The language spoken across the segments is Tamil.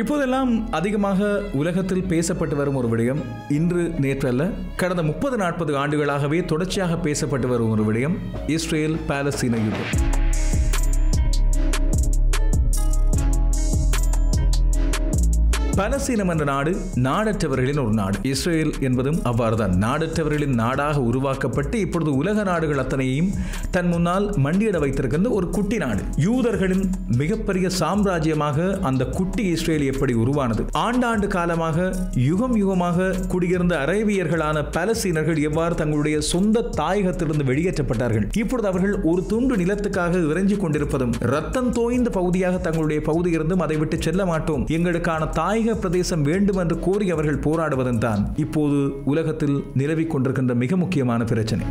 இப்போதெல்லாம் அதிகமாக உலகத்தில் பேசப்பட்டு வரும் ஒரு விடயம், இன்று நேற்றல்ல கடந்த 30-40 ஆண்டுகளாகவே தொடர்ச்சியாக பேசப்பட்டு வரும் ஒரு விடயம், இஸ்ரேல் பாலஸ்தீன யுத்தம். பாலஸ்தீனம் என்ற நாடு நாடற்றவர்களின் ஒரு நாடு. இஸ்ரேல் என்பதும் அவ்வாறுதான், நாடற்றவர்களின் நாடாக உருவாக்கப்பட்டு இப்பொழுது உலக நாடுகள் அத்தனையும் தன் முன்னால் மண்டியிட வைத்திருக்கின்ற ஒரு குட்டி நாடு. யூதர்களின் மிகப்பெரிய சாம்ராஜ்யமாக அந்த குட்டி இஸ்ரேல் எப்படி உருவானது, ஆண்டாண்டு காலமாக யுகம் யுகமாக குடியிருந்த அரேபியர்களான பாலஸ்தீனர்கள் எவ்வாறு தங்களுடைய சொந்த தாயகத்திலிருந்து வெளியேற்றப்பட்டார்கள், இப்பொழுது அவர்கள் ஒரு துண்டு நிலத்துக்காக இறைஞ்சி கொண்டிருப்பதும் ரத்தம் தோய்ந்த பகுதியாக தங்களுடைய பகுதியிலிருந்தும் அதை விட்டு செல்ல மாட்டோம், எங்களுக்கான தாயக பிரதேசம் வேண்டும் என்று கோரி அவர்கள் போராடுவதும் தான் இப்போது உலகத்தில் நிலவிக் கொண்டிருக்கின்ற மிக முக்கியமான பிரச்சனை.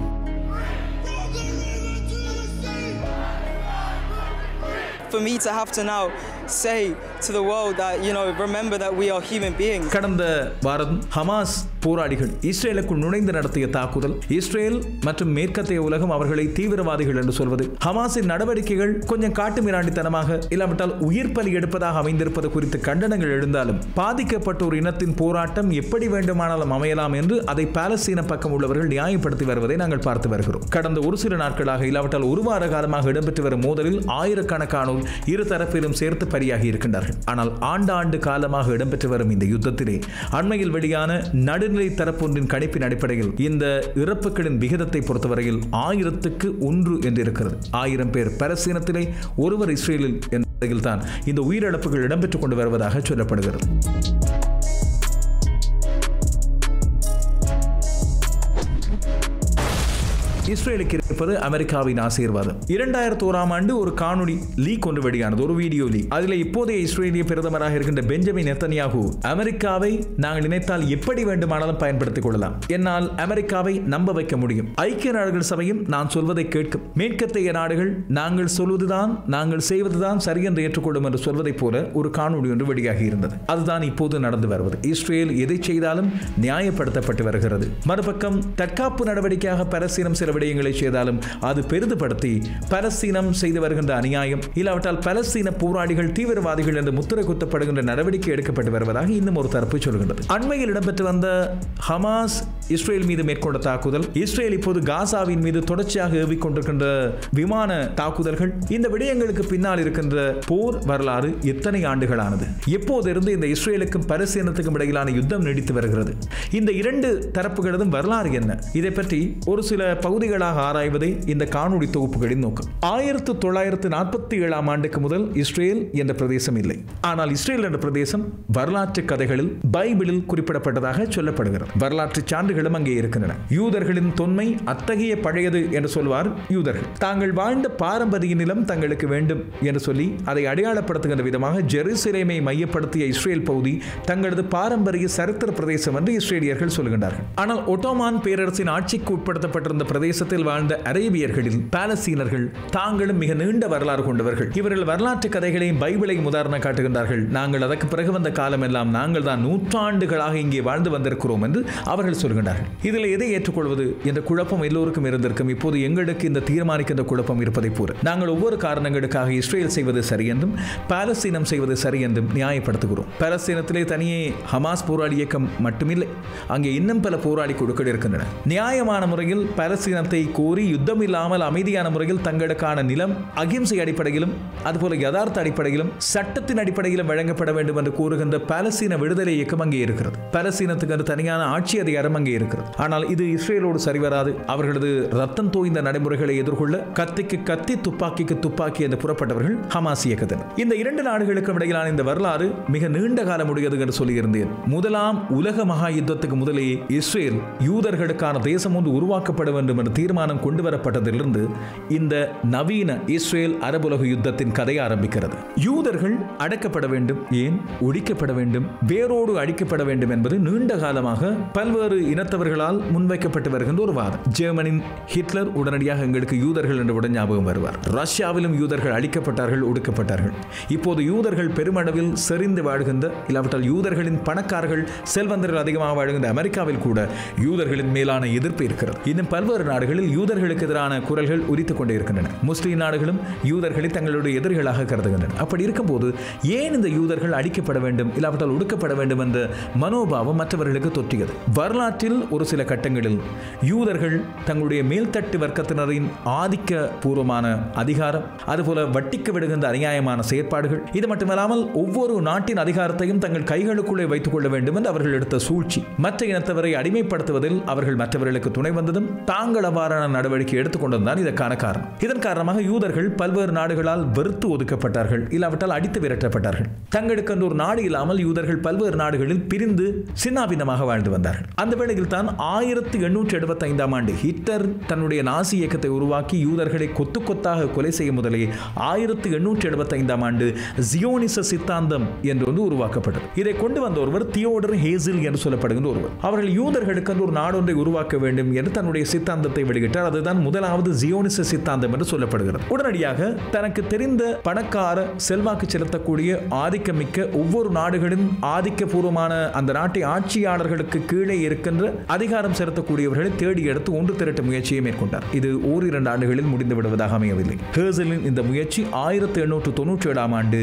For me to have to now say to the world that, you know, remember that we are human beings. கடந்த வாரம் ஹமாஸ் போராளிகள் இஸ்ரேலுக்குள் நுழைந்து நடத்திய தாக்குதல், இஸ்ரேல் மற்றும் மேற்கத்தைய உலகம் அவர்களை தீவிரவாதிகள் என்று சொல்வது, ஹமாஸின் நடவடிக்கைகள் கொஞ்சம் காட்டுமிராண்டித்தனமாக இல்லாவிட்டால் உயிர் பலி எடுப்பதாக அமைந்திருப்பது குறித்து கண்டனங்கள் எழுந்தாலும் பாதிக்கப்பட்ட ஒரு இனத்தின் போராட்டம் எப்படி வேண்டுமானாலும் அமையலாம் என்று அதை பாலஸ்தீன பக்கம் உள்ளவர்கள் நியாயப்படுத்தி வருவதை நாங்கள் பார்த்து வருகிறோம். கடந்த ஒரு சில நாட்களாக இல்லாவிட்டால் ஒரு வார காலமாக இடம்பெற்று வரும் மோதலில் ஆயிரக்கணக்கான இரு தரப்பிலும் சேர்த்து பலியாகி இருக்கின்றார்கள். ஆனால் ஆண்டாண்டு காலமாக இடம்பெற்று வரும் இந்த யுத்தத்திலே அண்மையில் வெளியான நடுநிலை தரப்பொன்றின் கணிப்பின் அடிப்படையில் இந்த இறப்புகளின் விகிதத்தை பொறுத்தவரையில் 1,000க்கு 1 என்று இருக்கிறது. 1000 பேர் பாலஸ்தீனத்திலே, ஒருவர் இஸ்ரேலில் என்ற நிலையில் தான் இந்த உயிரிழப்புகள் இடம்பெற்றுக் கொண்டு வருவதாக சொல்லப்படுகிறது. இஸ்ரேலுக்கு இருப்பது அமெரிக்காவின் ஆசீர்வாதம். 2001 ஆண்டு ஒரு காணொலி லீக் ஒன்று வெளியானது, ஒரு வீடியோ லீக். அதில் இப்போதைய இஸ்ரேலிய பிரதமராக இருக்கின்ற பெஞ்சமின் நெத்தன்யாகு, அமெரிக்காவை நாங்கள் நினைத்தால் எப்படி வேண்டுமானாலும் பயன்படுத்திக் கொள்ளலாம், என்னால் அமெரிக்காவை நம்ப வைக்க முடியும், ஐக்கிய நாடுகள் சபையும் நான் சொல்வதை கேட்கும், மேற்கத்தைய நாடுகள் நாங்கள் சொல்வதுதான் நாங்கள் செய்வதுதான் சரி என்று ஏற்றுக்கொள்ளும் என்று சொல்வதை போல ஒரு காணொலி ஒன்று வெளியாகி இருந்தது. அதுதான் இப்போது நடந்து வருவது. இஸ்ரேல் எதை செய்தாலும் நியாயப்படுத்தப்பட்டு வருகிறது. மறுபக்கம் தற்காப்பு நடவடிக்கையாக பாலஸ்தீனம் சில விடயங்களை செய்தாலும் அது பெரிதுபடுத்தி பாலஸ்தீனம் செய்து வருகின்ற அநியாயம் இல்லாவிட்டால் பாலஸ்தீன போராளிகள் தீவிரவாதிகள் என்று முத்திரை குத்தப்படுகின்ற நடவடிக்கை எடுக்கப்பட்டு வருவதாக இன்னும் ஒரு தரப்பு சொல்கின்றது. அண்மையில் இடம்பெற்று வந்த ஹமாஸ் இஸ்ரேல் மீது மேற்கொண்ட தாக்குதல், இஸ்ரேல் இப்போது காசாவின் மீது தொடர்ச்சியாக ஏவிக்கொண்டிருக்கின்ற விமான தாக்குதல்கள், இந்த விடயங்களுக்கு பின்னால் இருக்கின்ற போர் வரலாறு எத்தனை ஆண்டுகளானது. எப்போதிருந்து இந்த இஸ்ரேலுக்கும் பாலஸ்தீனத்துக்கும் இடையிலான யுத்தம் நீடித்து வருகிறது, இந்த இரண்டு தரப்புகளதும் வரலாறு என்ன, இதை பற்றி ஒரு சில பகுதி ஆராய்வதே இந்த காணொலி தொகுப்புகளின் நோக்கம். 1947 ஆண்டுக்கு முதல் இஸ்ரேல் என்ற பிரதேசம் இல்லை. ஆனால் இஸ்ரேல் என்ற பிரதேசம் வரலாற்று கதைகளில் பைபிளில் குறிப்பிடப்பட்டதாக சொல்லப்படுகிறது. வரலாற்று சான்றுகளும் அங்கே இருக்கின்றன. யூதர்களின் தொன்மை அத்தகைய பழையது என்று சொல்வார் யூதர்கள். தாங்கள் வாழ்ந்த பாரம்பரிய நிலம் தங்களுக்கு வேண்டும் என்று சொல்லி அதை அடையாளப்படுத்துகின்ற விதமாக ஜெருசலேமை மையப்படுத்திய இஸ்ரேல் பகுதி தங்களது பாரம்பரிய சரித்திர பிரதேசம் என்று இஸ்ரேலியர்கள் சொல்கின்றார்கள். ஆனால் ஒட்டோமான் பேரரசின் ஆட்சிக்கு உட்படுத்தப்பட்டிருந்த பிரதேச வாழ்ந்த அரேபியர்களில் பாலஸ்தீனர்கள் தாங்களும் மிக நீண்ட வரலாறு கொண்டவர்கள். இவர்கள் வரலாற்று கதைகளையும் பைபிளையும் உதாரணம் காட்டுகின்றார்கள். நாங்கள் அதற்கு பிறகு வந்த காலம் எல்லாம் நாங்கள் தான் நூற்றாண்டுகளாக இங்கே வாழ்ந்து வந்திருக்கிறோம் என்று அவர்கள் சொல்கின்றார்கள். இதில் எதை ஏற்றுக்கொள்வது என்ற குழப்பம் எல்லோருக்கும் இருந்திருக்கும். இப்போது எங்களுக்கு இந்த தீர்மானிக்கின்ற குழப்பம் இருப்பதை போல நாங்கள் ஒவ்வொரு காரணங்களுக்காக இஸ்ரேல் செய்வது சரி என்றும் பாலஸ்தீனம் செய்வது சரி என்றும் நியாயப்படுத்துகிறோம். பாலஸ்தீனத்திலே தனியே ஹமாஸ் போராளி இயக்கம் மட்டுமில்லை, அங்கே இன்னும் பல போராளி குழுக்கள் இருக்கின்றன. நியாயமான முறையில் பாலஸ்தீனம் கோரி யுத்தம் இல்லாமல் அமைதியான முறையில் தங்களுக்கான நிலம் அகிம்சை அடிப்படையிலும் அதுபோல யதார்த்த அடிப்படையிலும் சட்டத்தின் அடிப்படையிலும் வழங்கப்பட வேண்டும் என்று கூறுகின்ற பாலஸ்தீன விடுதலை இயக்கம் அங்கே இருக்கிறது. பாலஸ்தீனத்துக்கு தனியான ஆட்சி அதிகாரம் அங்கே இருக்கிறது. ஆனால் இது இஸ்ரேலோடு சரிவராது. அவர்களது ரத்தம் தோய்ந்த நடைமுறைகளை எதிர்கொள்ள கத்திக்கு கத்தி துப்பாக்கிக்கு துப்பாக்கி என்று புறப்பட்டவர்கள் ஹமாஸ் இயக்கத்தினர். இந்த இரண்டு நாடுகளுக்கும் இடையிலான இந்த வரலாறு மிக நீண்ட காலம் உடையது என்று சொல்லியிருந்தேன். முதலாம் உலக மகா யுத்தத்துக்கு முதலே இஸ்ரேல் யூதர்களுக்கான தேசம் ஒன்று உருவாக்கப்பட வேண்டும் என்று தீர்மானம் கொண்டு வரப்பட்டதிலிருந்து இந்த நவீன இஸ்ரேல் அரபுலக யுத்தத்தின் கதை ஆரம்பிக்கிறது. யூதர்கள் அடக்கப்பட வேண்டும், ஏன் ஒழிக்கப்பட வேண்டும், வேரோடு அழிக்கப்பட வேண்டும் என்பது நீண்ட காலமாக பல்வேறு இனத்தவர்களால் முன்வைக்கப்பட்டு வருகின்ற ஒரு வாதம். ஜெர்மனின் ஹிட்லர் உடனடியாக எங்களுக்கு யூதர்கள் என்று உடன் ஞாபகம் வருவார். ரஷ்யாவிலும் யூதர்கள் அழிக்கப்பட்டார்கள், ஒடுக்கப்பட்டார்கள். இப்போது யூதர்கள் பெருமளவில் செறிந்து வாழ்கின்ற இல்லாவிட்டால் யூதர்களின் பணக்காரர்கள் செல்வந்தர்கள் அதிகமாக வாழ்கின்ற அமெரிக்காவில் கூட யூதர்களின் மேலான எதிர்ப்பு இருக்கிறது. இன்னும் பல்வேறு நாடுகளில் யூதர்களுக்கு எதிரான குரல்கள் உரித்துக் கொண்டே இருக்கின்றன. முஸ்லீம் நாடுகளும் யூதர்களை தங்களுடைய எதிரிகளாக கருதுகின்றன. அப்படி இருக்கும்போது ஏன் இந்த யூதர்கள் அழிக்கப்பட வேண்டும், இல்லாவிட்டால் ஒடுக்கப்பட வேண்டும் என்ற மனோபாவம் மற்றவர்களுக்கு தொற்றியது. வரலாற்றில் ஒரு சில கட்டங்களில் யூதர்கள் தங்களுடைய மேல்தட்டு வர்க்கத்தினரின் ஆதிக்க பூர்வமான அதிகாரம், அதுபோல வட்டிக்கு விடுகின்ற அநியாயமான செயற்பாடுகள், இது மட்டுமல்லாமல் ஒவ்வொரு நாட்டின் அதிகாரத்தையும் தங்கள் கைகளுக்குள்ளே வைத்துக் கொள்ள வேண்டும் என்று அவர்கள் எடுத்த சூழ்ச்சி, மற்ற இனத்தவரை அடிமைப்படுத்துவதில் அவர்கள் மற்றவர்களுக்கு துணை வந்ததும் தாங்கள் அவ்வாறான நடவடிக்கை எடுத்துக்கொண்டதுதான் இதற்கான காரணம். இதன் காரணமாக யூதர்கள் பல்வேறு நாடுகளால் வெறுத்து ஒதுக்கப்பட்டார்கள், இல்லாவிட்டால் அடித்து விரட்டப்பட்டார்கள். தங்களுக்கு ஒரு நாடு இல்லாமல் யூதர்கள் பல்வேறு நாடுகளில் பிரிந்து சின்னாபின்னமாக வாழ்ந்து வந்தார்கள். அந்த வேளையில் தான் 1875 ஆம் ஆண்டு ஹிட்லர் தன்னுடைய நாசி இயக்கத்தை உருவாக்கி யூதர்களை கொத்து கொத்தாக கொலை செய்ய முதலே 1875 ஆம் ஆண்டு ஜியோனிச சித்தாந்தம் என்று உருவாக்கப்பட்டது. இதை கொண்டு வந்த ஒருவர் தியோடர் ஹேசில் என்று சொல்லப்படுகின்ற ஒருவர். அவர்கள் யூதர்களுக்கு ஒரு நாடொன்றை உருவாக்க வேண்டும் என்று தன்னுடைய சித்தாந்தத்தை வெளியிட்டார். அதுதான் முதலாவது ஜியோனிச சித்தாந்தம் என்று சொல்லப்படுகிறது. உடனடியாக தனக்கு தெரிந்த பணக்கார செல்வாக்கு செலுத்தக்கூடிய ஆதிக்கமிக்க ஒவ்வொரு நாடுகளின் ஆதிக்கப்பூர்வமான அந்த நாட்டை ஆட்சியாளர்களுக்கு கீழே இருக்கின்ற அதிகாரம் செலுத்தக்கூடியவர்களை தேடி எடுத்து ஒன்று திரட்ட முயற்சியை மேற்கொண்டார். இது ஓரிரண்டு ஆண்டுகளில் முடிந்து விடுவதாக அமையவில்லை. ஹேசலின் இந்த முயற்சி 1897 ஆம் ஆண்டு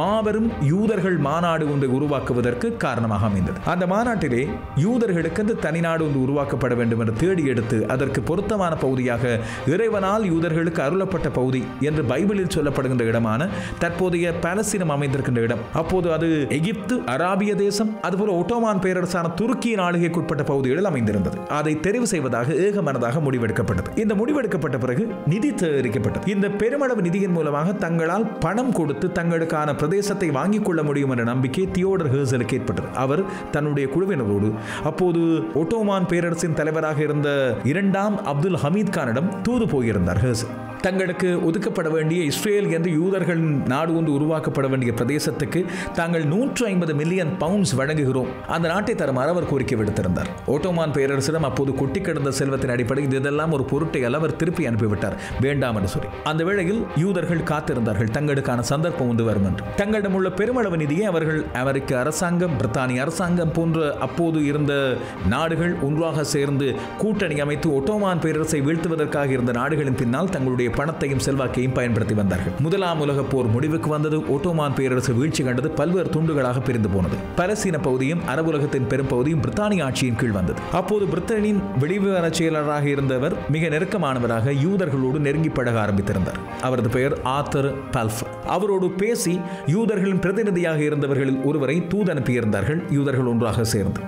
மாபெரும் யூதர்கள் மாநாடு ஒன்றை உருவாக்குவதற்கு காரணமாக அமைந்தது. அந்த மாநாட்டிலே யூதர்களுக்கு அந்த தனி நாடு ஒன்று உருவாக்கப்பட வேண்டும் என்று தேடி எடுத்து அதற்கு பொருத்தமான பகுதியாக இறைவனால் யூதர்களுக்கு அருளப்பட்ட பகுதி என்று பைபிளில் சொல்லப்படுகின்ற இடமான தற்போதைய பாலஸ்தீனம் அமைந்திருக்கின்ற இடம், அப்போது அது எகிப்து, அராபிய தேசம், அதுபோல ஒட்டோமான் பேரரசான துருக்கியின் ஆளுகைக்குட்பட்ட பகுதிகளில் அமைந்திருந்தது. அதை தெரிவு செய்வதாக ஏகமனதாக முடிவெடுக்கப்பட்டது. இந்த முடிவெடுக்கப்பட்ட பிறகு நிதி சேகரிக்கப்பட்டது. இந்த பெருமளவு நிதியின் மூலமாக தங்களால் பணம் கொடுத்து தங்களுக்கான பிரதேசத்தை வாங்கிக் கொள்ள முடியும் என்ற நம்பிக்கை தியோடர் ஹேர்சலுக்கு ஏற்பட்டது. அவர் தன்னுடைய குழுவினரோடு அப்போது ஒட்டோமான் பேரரசின் தலைவராக இருந்த 2ஆம் அப்துல் ஹமீத் கானிடம் தூது போயிருந்தார் ஹேர்சல். தங்களுக்கு ஒதுக்கப்பட வேண்டிய இஸ்ரேல் என்று யூதர்களின் நாடு ஒன்று உருவாக்கப்பட வேண்டிய பிரதேசத்துக்கு தாங்கள் 150 மில்லியன் பவுண்ட்ஸ் வழங்குகிறோம், அந்த நாட்டை தருமாறு அவர் கோரிக்கை விடுத்திருந்தார். ஓட்டோமான் பேரரசிடம் அப்போது கொட்டி கிடந்த செல்வத்தின் அடிப்படையில் இதெல்லாம் ஒரு பொருட்டை அல்ல, அவர் திருப்பி அனுப்பிவிட்டார், வேண்டாம் என்று சொல்லி. அந்த வேளையில் யூதர்கள் காத்திருந்தார்கள் தங்களுக்கான சந்தர்ப்பம் வந்து வரும் என்று. தங்களிடம் உள்ள பெருமளவு நிதியை அவர்கள் அமெரிக்க அரசாங்கம், பிரித்தானிய அரசாங்கம் போன்ற அப்போது இருந்த நாடுகள் ஒன்றாக சேர்ந்து கூட்டணி அமைத்து ஒட்டோமான் பேரரசை வீழ்த்துவதற்காக இருந்த நாடுகளின் பின்னால் தங்களுடைய பணத்தையும் செல்வாக்கையும் பயன்படுத்தி வந்தார்கள். முதலாம் உலக போர் முடிவுக்கு வந்தது. ஒட்டோமான் பேரரசு வீழ்ச்சி கண்டது. பல்வேறு துண்டுகளாக பிரிந்து போனது. பலஸ்தீன பகுதியும் அரபு உலகத்தின் பெரும் பகுதியும் பிரித்தானிய ஆட்சியின் கீழ் வந்தது. அப்போது பிரிட்டனின் வெளிவிவர செயலராக இருந்தவர் மிக நெருக்கமானவராக யூதர்களோடு நெருங்கி பழக ஆரம்பித்திருந்தார். அவரது பெயர் ஆர்தர் பல்ஃப். அவரோடு பேசி யூதர்களின் பிரதிநிதியாக இருந்தவர்களில் ஒருவரை தூதனுப்பியிருந்தார்கள் யூதர்கள் ஒன்றாக சேர்ந்து.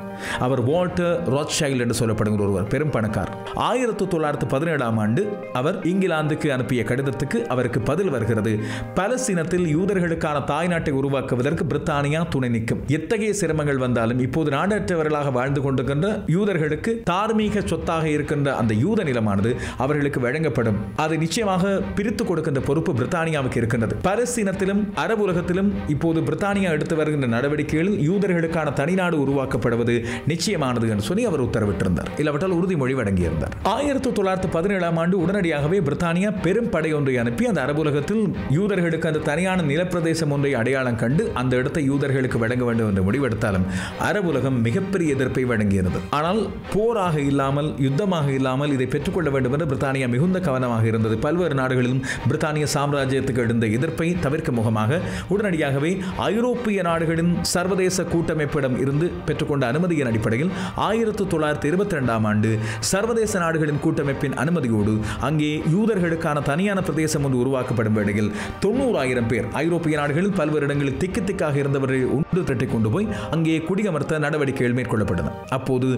அவர் வால்டர் ராத்சைல்ட் என்று சொல்லப்படுகிற ஒருவர், பெரும் பணக்காரர். 1917 ஆம் ஆண்டு அவர் இங்கிலாந்துக்கு அனுப்பிய கடிதத்துக்கு அவருக்கு பதில் வருகிறது. பலஸ்தீனத்தில் யூதர்களுக்கான தாய்நாட்டை உருவாக்குவதற்கு பிரித்தானியா துணை நிற்கும். எத்தகைய சிரமங்கள் வந்தாலும் இப்போது நாடற்றவர்களாக வாழ்ந்து கொண்டிருக்கின்ற யூதர்களுக்கு தார்மீக சொத்தாக இருக்கின்ற அந்த யூத நிலமானது அவர்களுக்கு வழங்கப்படும். அதை நிச்சயமாக பிரித்து கொடுக்கின்ற பொறுப்பு பிரித்தானியாவுக்கு இருக்கின்றது. பலஸ்தீனத்திலும் அரபு உலகத்திலும் இப்போது பிரித்தானியா எடுத்து வருகின்ற நடவடிக்கைகளில் யூதர்களுக்கான தனிநாடு உருவாக்கப்படுவது நிச்சயமானது என்று சொல்லி அவர் உத்தரவிட்டிருந்தார். இல்லாவிட்டால் உறுதிமொழி வழங்கியிருந்தார். 1917 ஆம் ஆண்டு உடனடியாகவே பிரித்தானியா பெரும் படை ஒன்றை அனுப்பி அந்த அரபு உலகத்தில் யூதர்களுக்கு அந்த தனியான நிலப்பிரதேசம் ஒன்றை அடையாளம் கண்டு அந்த இடத்தை யூதர்களுக்கு வழங்க வேண்டும் என்று முடிவெடுத்தாலும் அரபு உலகம் மிகப்பெரிய எதிர்ப்பை வழங்கியிருந்தது. ஆனால் போராக இல்லாமல், யுத்தமாக இல்லாமல் இதை பெற்றுக்கொள்ள வேண்டும் என்று பிரித்தானியா மிகுந்த கவனமாக இருந்தது. பல்வேறு நாடுகளிலும் பிரித்தானிய சாம்ராஜ்யத்துக்கு எழுந்த எதிர்ப்பை தவிர்க்கும் முகமாக உடனடியாகவே ஐரோப்பிய நாடுகளின் சர்வதேச கூட்டமைப்பிடம் இருந்து பெற்றுக்கொண்ட அனுமதியின் அடிப்படையில் 1922 ஆம் ஆண்டு சர்வதேச நாடுகளின் கூட்டமைப்பின் அனுமதியோடு அங்கே யூதர்களுக்கான தனியான பிரதேசம் ஒன்று உருவாக்கப்படும் வேளையில் 90,000 பேர் ஐரோப்பிய நாடுகளில் பல்வேறு இடங்களில் திக்கு திக்காக இருந்தவர்கள் ஒன்று திரட்டி கொண்டு போய் அங்கே குடியமர்த்த நடவடிக்கைகள் மேற்கொள்ளப்பட்டன. அப்போது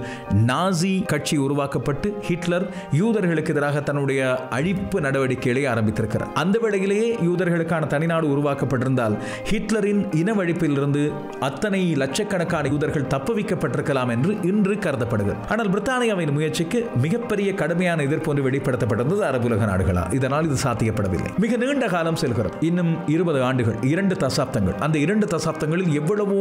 நாசி கட்சி உருவாக்கப்பட்டு ஹிட்லர் யூதர்களுக்கு எதிராக தன்னுடைய அழிப்பு நடவடிக்கைகளை ஆரம்பித்திருக்கிறார். அந்த வேளையிலேயே யூதர்களுக்கான தனிநாடு உருவாக்கப்பட்டிருந்தால் ஹிட்லரின் இனவழிப்பிலிருந்து அத்தனை லட்சக்கணக்கான யூதர்கள் தப்புவிக்கப்பட்டிருக்கலாம் என்று இன்று கருதப்படுகிறது. ஆனால் பிரித்தானியாவின் முயற்சிக்கு மிகப்பெரிய கடுமையான எதிர்ப்பு ஒன்று வெளிப்படுத்தப்பட்டிருந்தது அரபு உலக நாடுகளால். இதனால் இது சாத்தியப்படவில்லை. மிக நீண்ட காலம் செல்கிறது. இன்னும் 20 ஆண்டுகள், 2 தசாப்தங்கள். அந்த 2 தசாப்தங்களில் எவ்வளவோ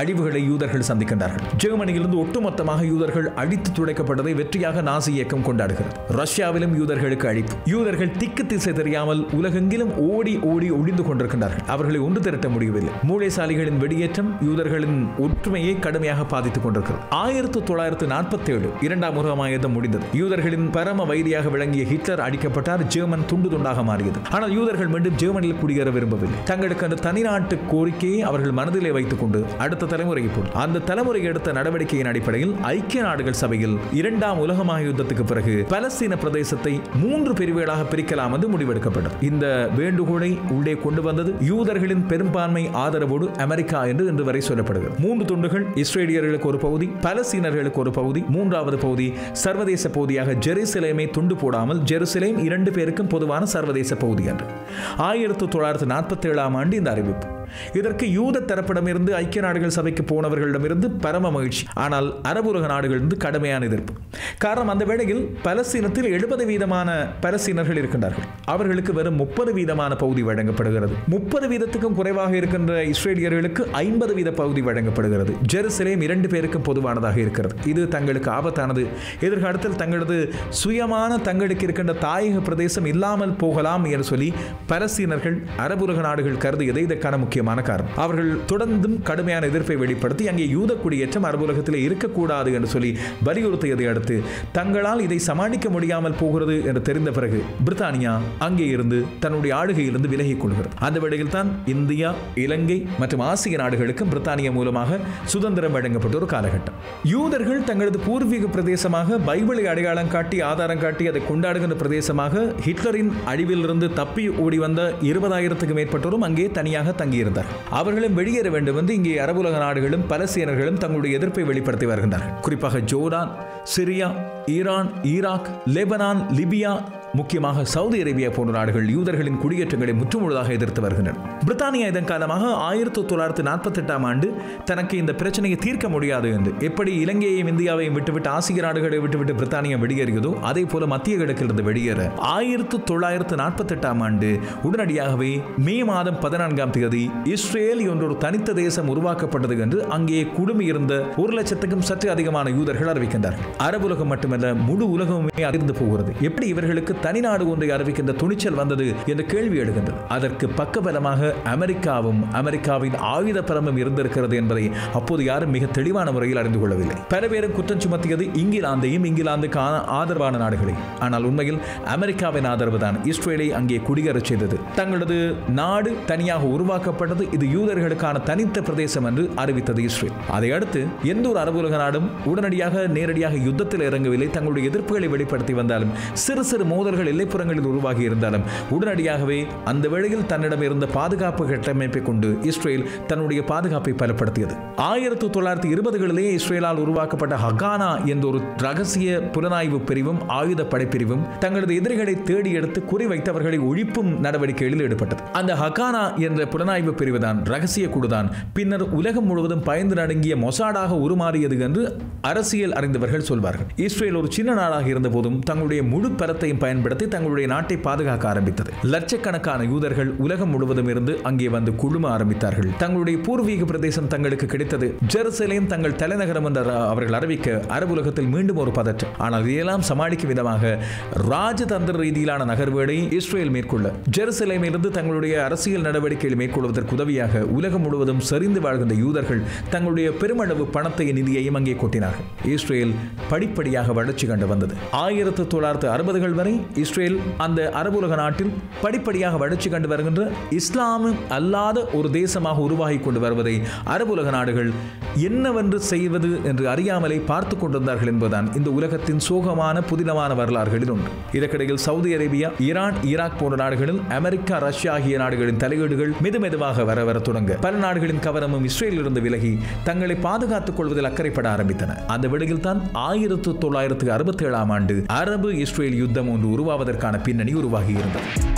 அழிவுகளை யூதர்கள் சந்திக்கின்றார்கள். ஜெர்மனியிலிருந்து ஒட்டுமொத்தமாக யூதர்கள் அழித்து துடைக்கப்பட்டதை வெற்றியாக நாசி இயக்கம் கொண்டாடுகிறது. ரஷ்யாவிலும் யூதர்களுக்கு அழிப்பு. யூதர்கள் திக்கு திசை தெரியாமல் உலகெங்கிலும் ஓடி ஓடி ஒளிந்து கொண்டிருக்கின்றார்கள். அவர்களை ஒன்று திரட்ட முடியவில்லை. மூளைசாலிகளின் வெளியேற்றம் யூதர்களின் ஒற்றுமையை கடுமையாக பாதித்துக் கொண்டிருக்கிறது. யூதர்கள். 1947 இரண்டாம் உலக யுத்தம் முடிந்தது. யூதர்களின் பரம வைரியாக விளங்கிய ஹிட்லர் அடிக்கப்பட்டார். ஜெர்மன் துண்டு துண்டாக மாறியது. ஆனால் யூதர்கள் மீண்டும் ஜெர்மனியில் குடியேற விரும்பவில்லை. தங்களுக்கு அந்த தனிநாட்டு கோரிக்கையை அவர்கள் மனதிலே வைத்துக் கொண்டு அடுத்த தலைமுறையை போல் அந்த தலைமுறை எடுத்த நடவடிக்கையின் அடிப்படையில் ஐக்கிய நாடுகள் சபையில் இரண்டாம் உலக யுத்தத்துக்கு பிறகு பலஸ்தீன பிரதேசத்தை 3 பிரிவுகளாக பிரிக்கலாம் என்று முடிவெடுக்கப்பட்டது. இந்த வேண்டுகோளை உள்ளே கொண்டு வந்தது யூதர்களின் பெரும்பான்மை ஆதரவோடு அமெரிக்கா என்று இன்று வரை சொல்லப்படுகிறது. 3 துண்டுகள், இஸ்ரேலியர்களுக்கு ஒரு பகுதி, பலஸ்தீனர்களுக்கு ஒரு பகுதி, மூன்றாவது பகுதி சர்வதேச பகுதியாக ஜெருசலேமை துண்டு போடாமல் ஜெருசலேம் 2 பேருக்கும் பொதுவான சர்வதேச பகுதி என்று 1947 ஆண்டு இந்த அறிவிப்பு. இதற்கு யூத தரப்பிடமிருந்து ஐக்கிய நாடுகள் சபைக்கு போனவர்களிடமிருந்து பரம மகிழ்ச்சி. ஆனால் அரபு உலக நாடுகளிலிருந்து கடுமையான எதிர்ப்பு. காரணம், அந்த வேளையில் பலஸ்தீனத்தில் 70% பலஸ்தீனர்கள் இருக்கின்றார்கள். அவர்களுக்கு வெறும் 30% பகுதி வழங்கப்படுகிறது. 30%க்கும் குறைவாக இருக்கின்ற இஸ்ரேலியர்களுக்கு 50% பகுதி வழங்கப்படுகிறது. ஜெருசலேம் 2 பேருக்கும் பொதுவானதாக இருக்கிறது. இது தங்களுக்கு ஆபத்தானது. எதிர்காலத்தில் தங்களது சுயமான தங்களுக்கு இருக்கின்ற தாயக பிரதேசம் இல்லாமல் போகலாம் என்று சொல்லி பலஸ்தீனர்கள் அரபு உலக நாடுகள் கருதியது இதற்கான முக்கிய காரணம். அவர்கள் தொடர்ந்தும் கடுமையான எதிர்ப்பை வெளிப்படுத்தி அங்கே யூத குடியேற்றம் அரபு உலகத்திலே இருக்கக்கூடாது என்று சொல்லி வலியுறுத்தியதை அடுத்து தங்களால் இதை சமாளிக்க முடியாமல் போகிறது என்று தெரிந்த பிறகு பிரித்தானியா அங்கே இருந்து தன்னுடைய ஆளுகையிலிருந்து விலகிக் கொள்கிறது. அந்த வேளையில் தான் இந்தியா, இலங்கை மற்றும் ஆசிய நாடுகளுக்கும் பிரித்தானியா மூலமாக சுதந்திரம் வழங்கப்பட்ட ஒரு காலகட்டம். யூதர்கள் தங்களது பூர்வீக பிரதேசமாக பைபிளை அடையாளம் காட்டி ஆதாரம் காட்டி அதை கொண்டாடுகின்ற பிரதேசமாக ஹிட்லரின் அழிவிலிருந்து தப்பி ஓடி வந்த 20,000க்கும் மேற்பட்டோரும் அங்கே தனியாக தங்கியிருந்தார். அவர்களும் வெளியேற வேண்டும் என்று இங்கே அரபு உலக நாடுகளும் பலஸ்தீனர்களும் தங்களுடைய எதிர்ப்பை வெளிப்படுத்தி வருகின்றனர். குறிப்பாக Jordan, Syria, Iran, Iraq, Lebanon, Libya, முக்கியமாக சவுதி அரேபியா போன்ற நாடுகள் யூதர்களின் குடியேற்றங்களை முற்றுமுழுதாக எதிர்த்து வருகின்றன. பிரித்தானியா இதன் காரணமாக 1948 ஆண்டு தனக்கு இந்த பிரச்சனையை தீர்க்க முடியாது என்று எப்படி இலங்கையையும் இந்தியாவையும் விட்டுவிட்டு ஆசிய நாடுகளை விட்டுவிட்டு பிரித்தானியா வெளியேறியதோ அதே போல மத்திய கிழக்கிலிருந்து வெளியேற 1948 ஆண்டு உடனடியாகவே மே 14 இஸ்ரேல் என்ற ஒரு தனித்த தேசம் உருவாக்கப்பட்டது என்று அங்கே குடுமியிருந்த 100,000க்கும் சற்று அதிகமான யூதர்கள் அறிவிக்கின்றார்கள். அரபு உலகம் மட்டுமல்ல, முழு உலகமுமே அதிர்ந்து போகிறது. எப்படி இவர்களுக்கு தனிநாடு ஒன்றை அறிவிக்கின்ற துணிச்சல் வந்தது என்ற கேள்வி எழுகின்றது. அதற்கு பக்கபலமாக அமெரிக்காவும் அமெரிக்காவின் ஆயுத பரமும் இருந்திருக்கிறது என்பதை அப்போது யாரும் மிக தெளிவான முறையில் அறிந்து கொள்ளவில்லை. பல பேரும் குற்றம் சுமத்தியது இங்கிலாந்தையும் இங்கிலாந்துக்கு ஆதரவான நாடுகளை. ஆனால் உண்மையில் அமெரிக்காவின் ஆதரவு தான் இஸ்ரேலை அங்கே குடியேறச் செய்தது. தங்களது நாடு தனியாக உருவாக்கப்பட்டது, இது யூதர்களுக்கான தனித்த பிரதேசம் என்று அறிவித்தது இஸ்ரேல். அதை அடுத்து எந்த ஒரு அரபு உலக நாடும் உடனடியாக நேரடியாக யுத்தத்தில் இறங்கவில்லை. தங்களுடைய எதிர்ப்புகளை வெளிப்படுத்தி வந்தாலும் சிறு சிறு மோதல்கள் எல்லைப்புறங்களில் உருவாகி இருந்தாலும் உடனடியாகவே அந்த வேளையில் தன்னிடம் இருந்த பாதுகாப்பு கட்டமைப்பை கொண்டு இஸ்ரேல் தன்னுடைய பாதுகாப்பை பலப்படுத்தியது. 1920களிலே இஸ்ரேலால் உருவாக்கப்பட்ட ஹகானா என்ற ஒரு ரகசிய புலனாய்வு பிரிவும் ஆயுத படைப்பிரிவும் தங்களது எதிரிகளை தேடி எடுத்து குறிவைத்தவர்களை ஒழிப்பும் நடவடிக்கைகளில் ஈடுபட்டது. அந்த ஹகானா என்ற புலனாய்வு பிரிவு தான், ரகசிய குழுதான் பின்னர் உலகம் முழுவதும் பயந்து நடுங்கிய மொசாடாக உருமாறியது என்று அரசியல் அறிந்தவர்கள் சொல்வார்கள். இஸ்ரேல் ஒரு சின்ன நாடாக இருந்த போதும் தங்களுடைய முழு பரத்தையும் பயன்படுத்தி தங்களுடைய நாட்டை பாதுகாக்க ஆரம்பித்தது. லட்சக்கணக்கான யூதர்கள் உலகம் முழுவதும் இருந்து அங்கே வந்து குழும ஆரம்பித்தார்கள். தங்களுடைய பூர்வீக பிரதேசம் தங்களுக்கு கிடைத்தது. ஜெருசலேம் தங்கள் தலைநகரம் என்று அவர்கள் அறிவிக்க அரபு உலகத்தில் மீண்டும் ஒரு பதற்றம். ஆனால் இதையெல்லாம் சமாளிக்கும் விதமாக ராஜதந்திர ரீதியிலான நகர்வுகளை இஸ்ரேல் மேற்கொள்ள, ஜெருசலேமிலிருந்து தங்களுடைய அரசியல் நடவடிக்கைகளை மேற்கொள்வதற்கு உதவியாக உலகம் முழுவதும் சரிந்து வாழ்கின்ற யூதர்கள் தங்களுடைய பெருமளவு பணத்தையும் நிதியையும் அங்கே கொட்டினார்கள். இஸ்ரேல் படிப்படியாக வளர்ச்சி கண்டு வந்தது. 1960 வரை இஸ்ரேல் அந்த அரபு உலக நாட்டில் படிப்படியாக வளர்ச்சி கண்டு வருகின்ற இஸ்லாமு அல்லாத ஒரு தேசமாக உருவாகி கொண்டு வருவதை அரபு உலக நாடுகள் என்னவென்று செய்வது என்று அறியாமலே பார்த்துக் கொண்டிருந்தார்கள் என்பதுதான் இந்த உலகத்தின் சோகமான புதினமான வரலாறுகளில் ஒன்று. இதற்கிடையில் சவுதி அரேபியா, ஈரான், ஈராக் போன்ற நாடுகளில் அமெரிக்கா, ரஷ்யா ஆகிய நாடுகளின் தலையீடுகள் மெதுமெதுவாக வர தொடங்க பல நாடுகளின் கவனமும் இஸ்ரேலில் இருந்து விலகி தங்களை பாதுகாத்துக் கொள்வதில் அக்கறைப்பட ஆரம்பித்தன. அந்த வேளையில் தான் 1967 ஆண்டு அரபு இஸ்ரேல் யுத்தம் ஒன்று உருவாவதற்கான பின்னணி உருவாகியிருந்தது.